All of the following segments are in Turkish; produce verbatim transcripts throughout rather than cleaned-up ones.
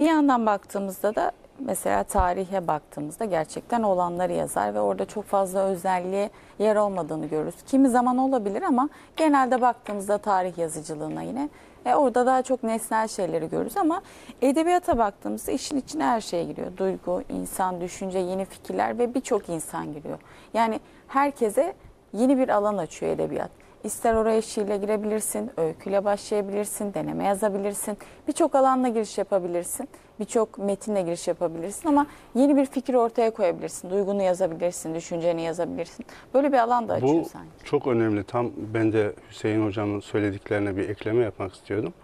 Bir yandan baktığımızda da mesela tarihe baktığımızda gerçekten olanları yazar ve orada çok fazla özelliğe yer olmadığını görürüz. Kimi zaman olabilir ama genelde baktığımızda tarih yazıcılığına yine e orada daha çok nesnel şeyleri görürüz ama edebiyata baktığımızda işin içine her şey giriyor. Duygu, insan, düşünce, yeni fikirler ve birçok insan giriyor. Yani herkese yeni bir alan açıyor edebiyat. İster oraya şiirle girebilirsin, öyküyle başlayabilirsin, deneme yazabilirsin. Birçok alanla giriş yapabilirsin, birçok metinle giriş yapabilirsin ama yeni bir fikir ortaya koyabilirsin. Duygunu yazabilirsin, düşünceni yazabilirsin. Böyle bir alan da açıyor bu sanki. Bu çok önemli. Tam ben de Hüseyin Hocam'ın söylediklerine bir ekleme yapmak istiyordum.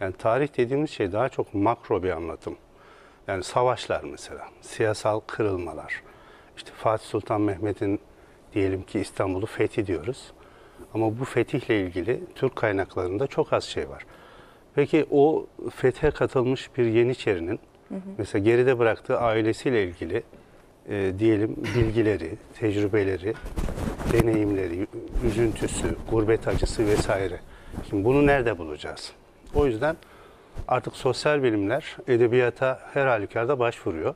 Yani tarih dediğimiz şey daha çok makro bir anlatım. Yani savaşlar mesela, siyasal kırılmalar. İşte Fatih Sultan Mehmet'in diyelim ki İstanbul'u fethi diyoruz. Ama bu fetihle ilgili Türk kaynaklarında çok az şey var. Peki o fethe katılmış bir Yeniçerinin hı hı. mesela geride bıraktığı ailesiyle ilgili e, diyelim bilgileri, tecrübeleri, deneyimleri, üzüntüsü, gurbet acısı vesaire. Şimdi bunu nerede bulacağız? O yüzden artık sosyal bilimler edebiyata her halükarda başvuruyor.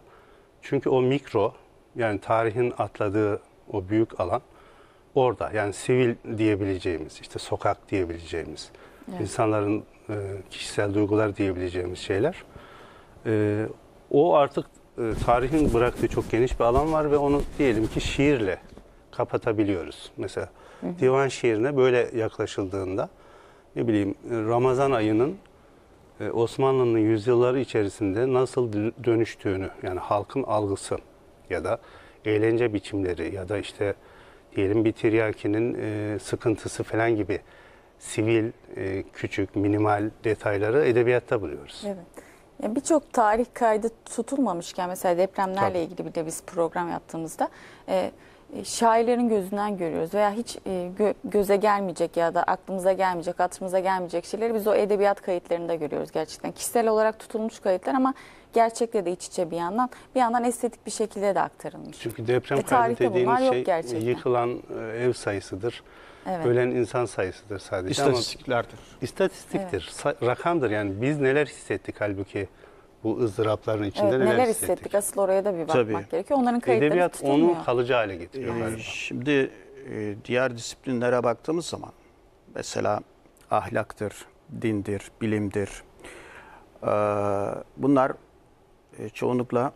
Çünkü o mikro yani tarihin atladığı o büyük alan orada yani sivil diyebileceğimiz, işte sokak diyebileceğimiz, evet. insanların e, kişisel duygular diyebileceğimiz şeyler. E, o artık e, tarihin bıraktığı çok geniş bir alan var ve onu diyelim ki şiirle kapatabiliyoruz. Mesela hı hı. divan şiirine böyle yaklaşıldığında, ne bileyim Ramazan ayının e, Osmanlı'nın yüzyılları içerisinde nasıl dönüştüğünü, yani halkın algısı ya da eğlence biçimleri ya da işte diyelim bir tiryakinin e, sıkıntısı falan gibi sivil, e, küçük, minimal detayları edebiyatta buluyoruz. Evet. Yani birçok tarih kaydı tutulmamışken mesela depremlerle Tabii. ilgili bir de biz program yaptığımızda e, şairlerin gözünden görüyoruz veya hiç e, gö göze gelmeyecek ya da aklımıza gelmeyecek, hatırımıza gelmeyecek şeyleri biz o edebiyat kayıtlarında görüyoruz gerçekten. Kişisel olarak tutulmuş kayıtlar ama gerçekle de iç içe bir yandan, bir yandan estetik bir şekilde de aktarılmış. Çünkü deprem e, kaydı dediğiniz şey gerçekten. Yıkılan ev sayısıdır, evet. ölen insan sayısıdır sadece. İstatistiklerdir. Ama istatistiktir, evet. rakamdır yani biz neler hissettik halbuki bu ızdırapların içinde evet, neler, neler hissettik. hissettik. Asıl oraya da bir bakmak Tabii. gerekiyor. Onların kayıtları edebiyat tutulmuyor. Onu kalıcı hale getiriyor. Ee, şimdi e, diğer disiplinlere baktığımız zaman mesela ahlaktır, dindir, bilimdir. Ee, bunlar çoğunlukla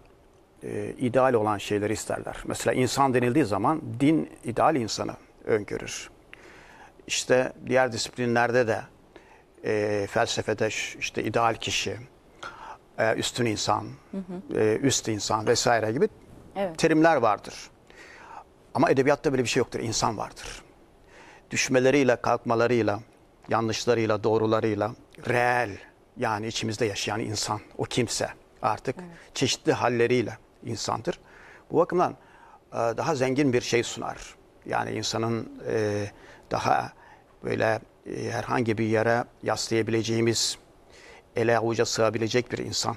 e, ideal olan şeyleri isterler. Mesela insan denildiği zaman din ideal insanı öngörür. İşte diğer disiplinlerde de e, felsefede işte ideal kişi, e, üstün insan, hı hı. E, üst insan vesaire gibi evet. terimler vardır. Ama edebiyatta böyle bir şey yoktur. İnsan vardır. Düşmeleriyle, kalkmalarıyla, yanlışlarıyla, doğrularıyla, reel yani içimizde yaşayan insan, o kimse. Artık evet. çeşitli halleriyle insandır. Bu bakımdan daha zengin bir şey sunar. Yani insanın daha böyle herhangi bir yere yaslayabileceğimiz, ele avuca sığabilecek bir insan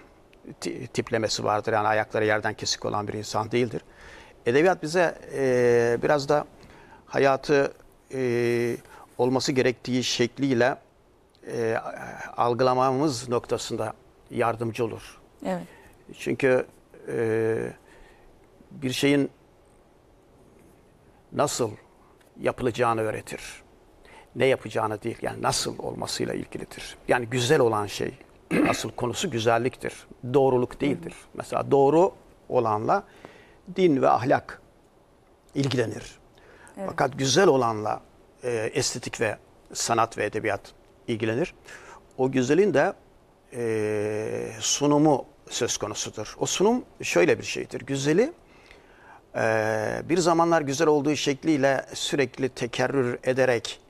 tiplemesi vardır. Yani ayakları yerden kesik olan bir insan değildir. Edebiyat bize biraz da hayatı olması gerektiği şekliyle algılamamız noktasında yardımcı olur. Evet. Çünkü e, bir şeyin nasıl yapılacağını öğretir. Ne yapacağını değil, yani nasıl olmasıyla ilgilidir. Yani güzel olan şey, asıl konusu güzelliktir. Doğruluk değildir. Hı-hı. Mesela doğru olanla din ve ahlak ilgilenir. Evet. Fakat güzel olanla e, estetik ve sanat ve edebiyat ilgilenir. O güzelin de E, sunumu söz konusudur. O sunum şöyle bir şeydir. Güzeli e, bir zamanlar güzel olduğu şekliyle sürekli tekerrür ederek,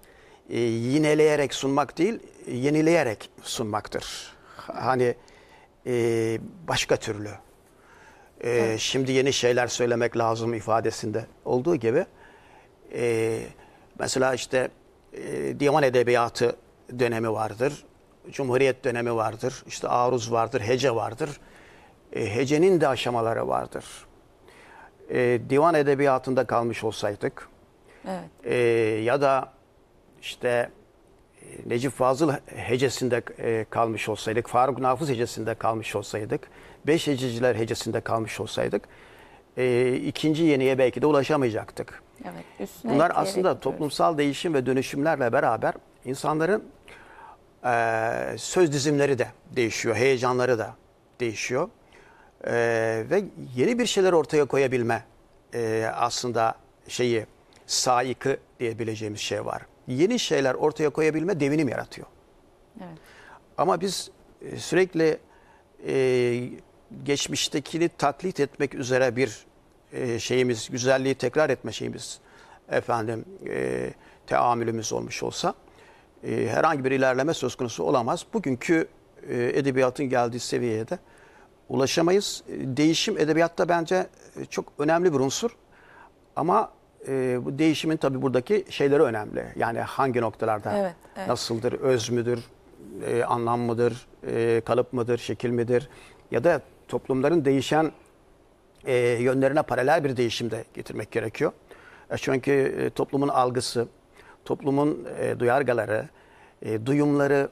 e, yineleyerek sunmak değil, yenileyerek sunmaktır. Hani e, başka türlü. E, evet. Şimdi yeni şeyler söylemek lazım ifadesinde olduğu gibi. E, mesela işte e, divan edebiyatı dönemi vardır. Cumhuriyet dönemi vardır, işte aruz vardır, hece vardır. E, hecenin de aşamaları vardır. E, divan edebiyatında kalmış olsaydık evet. e, ya da işte Necip Fazıl hecesinde kalmış olsaydık, Faruk Nafız hecesinde kalmış olsaydık, beş hececiler hecesinde kalmış olsaydık, e, ikinci yeniye belki de ulaşamayacaktık. Evet, bunlar aslında toplumsal değişim ve dönüşümlerle beraber insanların e, söz dizimleri de değişiyor, heyecanları da değişiyor. E, ve yeni bir şeyler ortaya koyabilme e, aslında şeyi, saygı diyebileceğimiz şey var. Yeni şeyler ortaya koyabilme devinim yaratıyor. Evet. Ama biz sürekli e, geçmiştekini taklit etmek üzere bir e, şeyimiz, güzelliği tekrar etme şeyimiz, efendim e, teamülümüz olmuş olsa e, herhangi bir ilerleme söz konusu olamaz. Bugünkü e, edebiyatın geldiği seviyeye de ulaşamayız. Değişim edebiyatta bence çok önemli bir unsur. Ama Ee, bu değişimin tabii buradaki şeyleri önemli. Yani hangi noktalarda, evet, evet, nasıldır, öz müdür, e, anlam mıdır, e, kalıp mıdır, şekil midir? Ya da toplumların değişen e, yönlerine paralel bir değişim de getirmek gerekiyor. E çünkü e, toplumun algısı, toplumun e, duyargaları, e, duyumları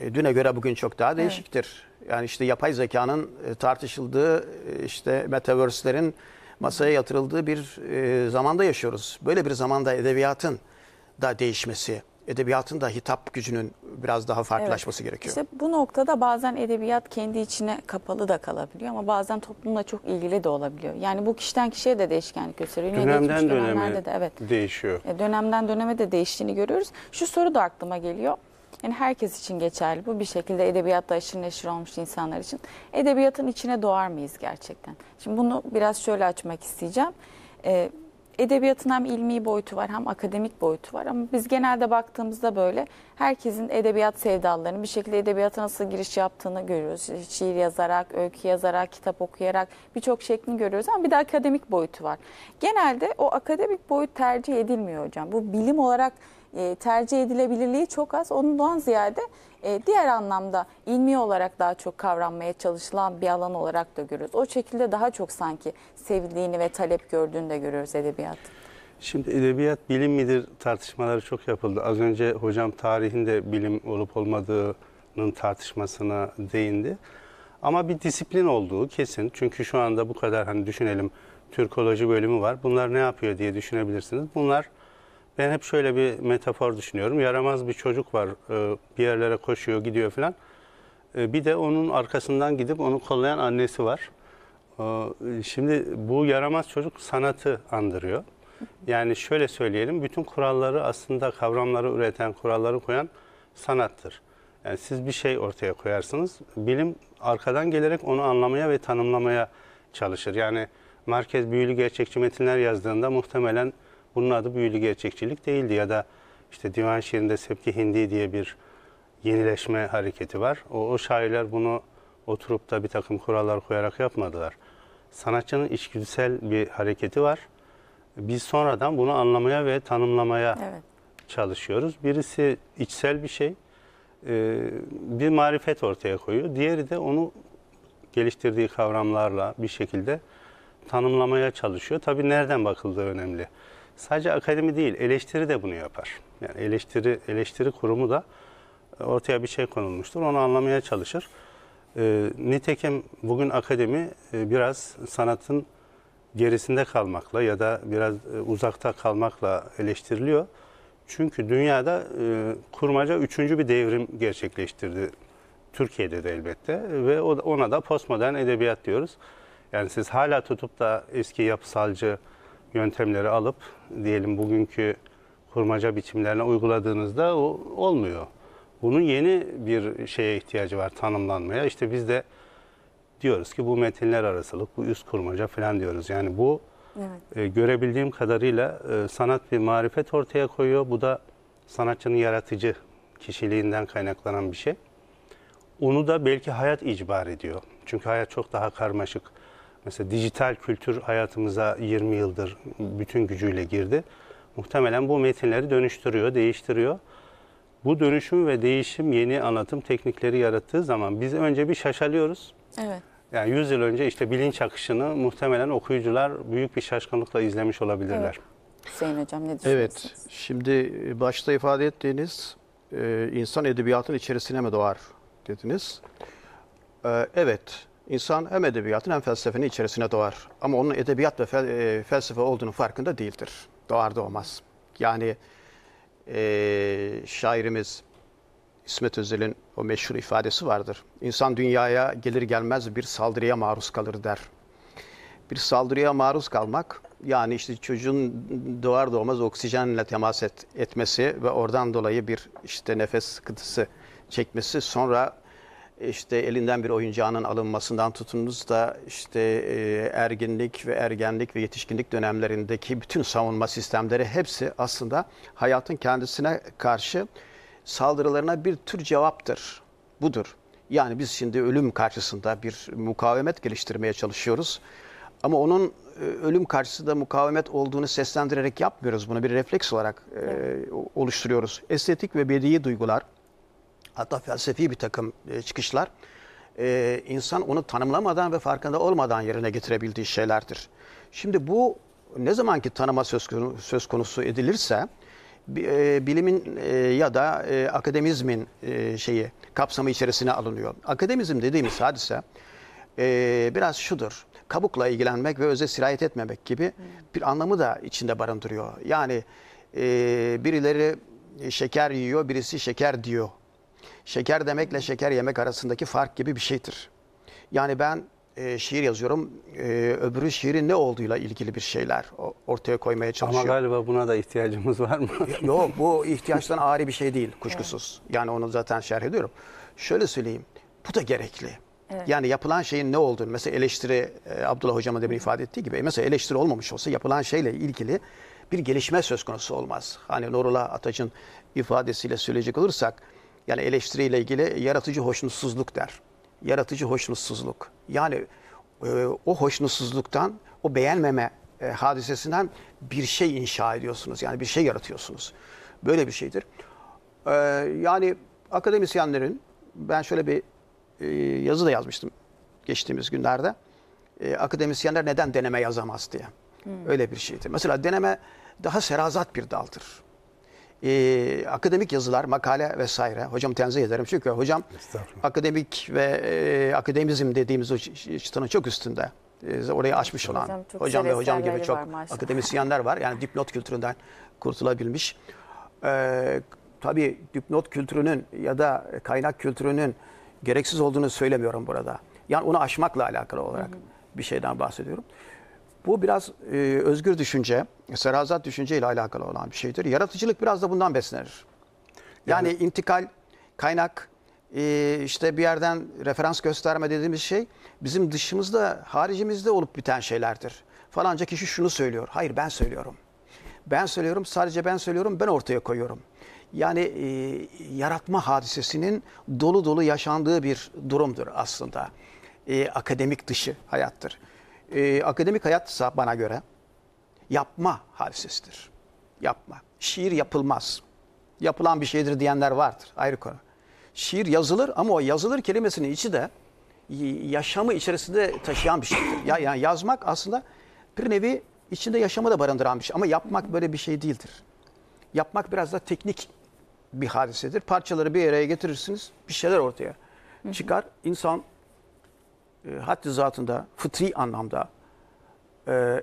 e, düne göre bugün çok daha değişiktir. Evet. Yani işte yapay zekanın e, tartışıldığı, e, işte metaverse'lerin masaya yatırıldığı bir e, zamanda yaşıyoruz. Böyle bir zamanda edebiyatın da değişmesi, edebiyatın da hitap gücünün biraz daha farklılaşması, evet, gerekiyor. İşte bu noktada bazen edebiyat kendi içine kapalı da kalabiliyor ama bazen toplumla çok ilgili de olabiliyor. Yani bu kişiden kişiye de değişkenlik gösteriyor. Dönemden döneme de, evet, değişiyor. Dönemden döneme de değiştiğini görüyoruz. Şu soru da aklıma geliyor. Yani herkes için geçerli bu, bir şekilde edebiyatla aşırı neşir olmuş insanlar için. Edebiyatın içine doğar mıyız gerçekten? Şimdi bunu biraz şöyle açmak isteyeceğim. Ee, edebiyatın hem ilmi boyutu var hem akademik boyutu var. Ama biz genelde baktığımızda böyle herkesin edebiyat sevdalarını, bir şekilde edebiyata nasıl giriş yaptığını görüyoruz. Şiir yazarak, öykü yazarak, kitap okuyarak birçok şeklini görüyoruz ama bir de akademik boyutu var. Genelde o akademik boyut tercih edilmiyor hocam. Bu bilim olarak tercih edilebilirliği çok az. Ondan ziyade diğer anlamda ilmi olarak daha çok kavranmaya çalışılan bir alan olarak da görüyoruz. O şekilde daha çok sanki sevildiğini ve talep gördüğünü de görüyoruz edebiyat. Şimdi edebiyat bilim midir tartışmaları çok yapıldı. Az önce hocam tarihin de bilim olup olmadığının tartışmasına değindi. Ama bir disiplin olduğu kesin. Çünkü şu anda bu kadar, hani düşünelim, Türkoloji bölümü var. Bunlar ne yapıyor diye düşünebilirsiniz. Bunlar, ben hep şöyle bir metafor düşünüyorum. Yaramaz bir çocuk var, bir yerlere koşuyor, gidiyor falan. Bir de onun arkasından gidip onu kollayan annesi var. Şimdi bu yaramaz çocuk sanatı andırıyor. Yani şöyle söyleyelim, bütün kuralları aslında, kavramları üreten, kuralları koyan sanattır. Yani siz bir şey ortaya koyarsınız. Bilim arkadan gelerek onu anlamaya ve tanımlamaya çalışır. Yani Marquez büyülü gerçekçi metinler yazdığında muhtemelen bunun adı büyülü gerçekçilik değildi ya da işte divan şiirinde Sepki Hindi diye bir yenileşme hareketi var. O, o şairler bunu oturup da bir takım kurallar koyarak yapmadılar. Sanatçının içgüdüsel bir hareketi var. Biz sonradan bunu anlamaya ve tanımlamaya, evet, çalışıyoruz. Birisi içsel bir şey, bir marifet ortaya koyuyor. Diğeri de onu geliştirdiği kavramlarla bir şekilde tanımlamaya çalışıyor. Tabii nereden bakıldığı önemli. Sadece akademi değil, eleştiri de bunu yapar. Yani eleştiri eleştiri kurumu da ortaya bir şey konulmuştur. Onu anlamaya çalışır. E, nitekim bugün akademi e, biraz sanatın gerisinde kalmakla ya da biraz e, uzakta kalmakla eleştiriliyor. Çünkü dünyada e, kurmaca üçüncü bir devrim gerçekleştirdi. Türkiye'de de elbette ve ona da postmodern edebiyat diyoruz. Yani siz hala tutup da eski yapısalcı yöntemleri alıp diyelim bugünkü kurmaca biçimlerine uyguladığınızda o olmuyor. Bunun yeni bir şeye ihtiyacı var, tanımlanmaya. İşte biz de diyoruz ki bu metinler arasılık, bu üst kurmaca falan diyoruz. Yani bu, evet, e, görebildiğim kadarıyla e, sanat bir marifet ortaya koyuyor. Bu da sanatçının yaratıcı kişiliğinden kaynaklanan bir şey. Onu da belki hayat icbar ediyor. Çünkü hayat çok daha karmaşık. Mesela dijital kültür hayatımıza yirmi yıldır bütün gücüyle girdi. Muhtemelen bu metinleri dönüştürüyor, değiştiriyor. Bu dönüşüm ve değişim yeni anlatım teknikleri yarattığı zaman biz önce bir şaşalıyoruz. Evet. Yani yüz yıl önce işte bilinç akışını muhtemelen okuyucular büyük bir şaşkınlıkla izlemiş olabilirler. Evet. Hüseyin Hocam, ne düşünüyorsunuz? Evet, şimdi başta ifade ettiğiniz e, insan edebiyatının içerisine mi doğar dediniz. E, evet, insan hem edebiyatın hem felsefenin içerisine doğar. Ama onun edebiyat ve fel, e, felsefe olduğunun farkında değildir. Doğar doğmaz. Yani e, şairimiz İsmet Özel'in o meşhur ifadesi vardır. İnsan dünyaya gelir gelmez bir saldırıya maruz kalır der. Bir saldırıya maruz kalmak, yani işte çocuğun doğar doğmaz oksijenle temas et, etmesi ve oradan dolayı bir işte nefes sıkıntısı çekmesi, sonra işte elinden bir oyuncağının alınmasından tutunuz da işte erginlik ve ergenlik ve yetişkinlik dönemlerindeki bütün savunma sistemleri, hepsi aslında hayatın kendisine karşı saldırılarına bir tür cevaptır. Budur. Yani biz şimdi ölüm karşısında bir mukavemet geliştirmeye çalışıyoruz. Ama onun ölüm karşısında mukavemet olduğunu seslendirerek yapmıyoruz. Bunu bir refleks olarak e, oluşturuyoruz. Estetik ve bedi duygular, hatta felsefi bir takım e, çıkışlar, e, insan onu tanımlamadan ve farkında olmadan yerine getirebildiği şeylerdir. Şimdi bu ne zamanki tanıma söz, söz konusu edilirse, bilimin ya da akademizmin şeyi kapsamı içerisine alınıyor. Akademizm dediğimiz hadise biraz şudur: kabukla ilgilenmek ve öze sirayet etmemek gibi bir anlamı da içinde barındırıyor. Yani birileri şeker yiyor, birisi şeker diyor. Şeker demekle şeker yemek arasındaki fark gibi bir şeydir. Yani ben E, şiir yazıyorum, e, öbürü şiirin ne olduğuyla ilgili bir şeyler ortaya koymaya çalışıyor. Ama galiba buna da ihtiyacımız var mı? Yok, bu ihtiyaçtan ağır bir şey değil, kuşkusuz. Evet. Yani onu zaten şerh ediyorum. Şöyle söyleyeyim, bu da gerekli. Evet. Yani yapılan şeyin ne olduğunu, mesela eleştiri, e, Abdullah Hocam'ın demin ifade ettiği gibi, mesela eleştiri olmamış olsa yapılan şeyle ilgili bir gelişme söz konusu olmaz. Hani Nurullah Ataç'ın ifadesiyle söyleyecek olursak, yani eleştiriyle ilgili yaratıcı hoşnutsuzluk der. Yaratıcı hoşnutsuzluk. Yani e, o hoşnutsuzluktan, o beğenmeme e, hadisesinden bir şey inşa ediyorsunuz. Yani bir şey yaratıyorsunuz. Böyle bir şeydir. E, yani akademisyenlerin, ben şöyle bir e, yazı da yazmıştım geçtiğimiz günlerde. E, akademisyenler neden deneme yazamaz diye. Hmm. Öyle bir şeydir. Mesela deneme daha serazat bir daldır. Ee, akademik yazılar, makale vesaire. Hocam tenzih ederim çünkü hocam akademik ve e, akademizm dediğimiz o çıtanın çok üstünde. E, orayı açmış olan hocam, hocam ve hocam gibi çok var, akademisyenler var. Yani dipnot kültüründen kurtulabilmiş. Ee, tabii dipnot kültürünün ya da kaynak kültürünün gereksiz olduğunu söylemiyorum burada. Yani onu aşmakla alakalı olarak, hı hı, bir şeyden bahsediyorum. Bu biraz e, özgür düşünce, serazat düşünce ile alakalı olan bir şeydir. Yaratıcılık biraz da bundan beslenir. Yani, yani intikal, kaynak, e, işte bir yerden referans gösterme dediğimiz şey bizim dışımızda, haricimizde olup biten şeylerdir. Falanca kişi şunu söylüyor. Hayır, ben söylüyorum. Ben söylüyorum, sadece ben söylüyorum, ben ortaya koyuyorum. Yani e, yaratma hadisesinin dolu dolu yaşandığı bir durumdur aslında. E, akademik dışı hayattır. E, akademik hayatsa bana göre yapma hadisesidir. Yapma. Şiir yapılmaz. Yapılan bir şeydir diyenler vardır. Ayrı konu. Şiir yazılır ama o yazılır kelimesinin içi de yaşamı içerisinde taşıyan bir şeydir. Ya, yani yazmak aslında bir nevi içinde yaşamı da barındıran bir şey. Ama yapmak böyle bir şey değildir. Yapmak biraz da teknik bir hadisedir. Parçaları bir araya getirirsiniz, bir şeyler ortaya çıkar. İnsan haddi zatında, fıtri anlamda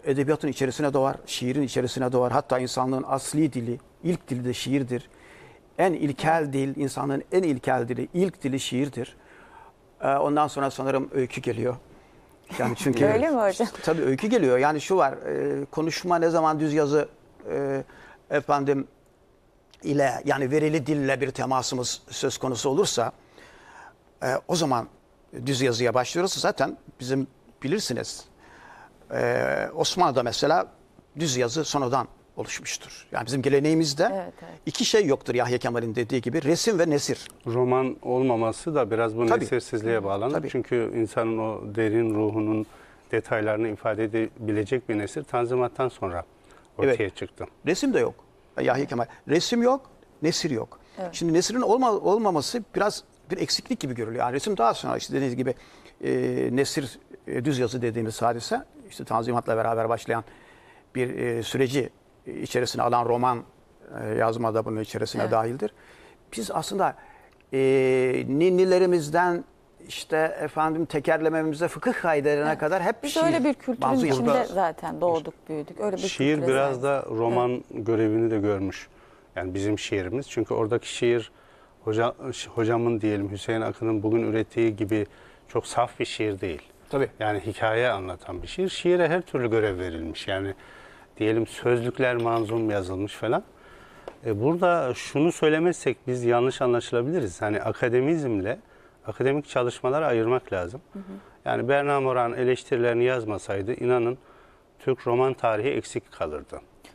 edebiyatın içerisine doğar, şiirin içerisine doğar. Hatta insanlığın asli dili, ilk dili de şiirdir. En ilkel dil, insanlığın en ilkel dili, ilk dili şiirdir. Ondan sonra sanırım öykü geliyor. Yani çünkü öyle mi hocam? Tabii öykü geliyor. Yani şu var, konuşma ne zaman düz yazı efendim ile, yani verili dille bir temasımız söz konusu olursa, o zaman düz yazıya başlıyoruz. Zaten bizim bilirsiniz, ee, Osmanlı'da mesela düz yazı sonradan oluşmuştur. Yani bizim geleneğimizde, evet, evet, iki şey yoktur Yahya Kemal'in dediği gibi: resim ve nesir. Roman olmaması da biraz bu, tabii, nesirsizliğe bağlanır. Tabii. Çünkü insanın o derin ruhunun detaylarını ifade edebilecek bir nesir Tanzimat'tan sonra ortaya, evet, çıktı. Resim de yok Yahya Kemal. Resim yok, nesir yok. Evet. Şimdi nesirin olma, olmaması biraz bir eksiklik gibi görülüyor. Yani resim daha sonra, işte dediğiniz gibi e, nesir, e, düz yazı dediğimiz hadise, işte Tanzimat'la beraber başlayan bir e, süreci içerisine alan roman e, yazma da bunun içerisine, evet, dahildir. biz aslında e, ninnilerimizden işte efendim tekerlememize, fıkıh kaidelerine evet. kadar hep biz şiir. Biz öyle bir kültürün Bazı içinde yılda, zaten doğduk, büyüdük. Öyle bir şiir biraz zaten. da roman evet. görevini de görmüş. Yani bizim şiirimiz. Çünkü oradaki şiir hoca, hocamın diyelim Hüseyin Akın'ın bugün ürettiği gibi çok saf bir şiir değil. Tabii. Yani hikaye anlatan bir şiir. Şiire her türlü görev verilmiş. Yani diyelim sözlükler manzum yazılmış falan. E burada şunu söylemezsek biz yanlış anlaşılabiliriz. Hani akademizmle akademik çalışmaları ayırmak lazım. Hı hı. Yani Berna Moran eleştirilerini yazmasaydı inanın Türk roman tarihi eksik kalırdı.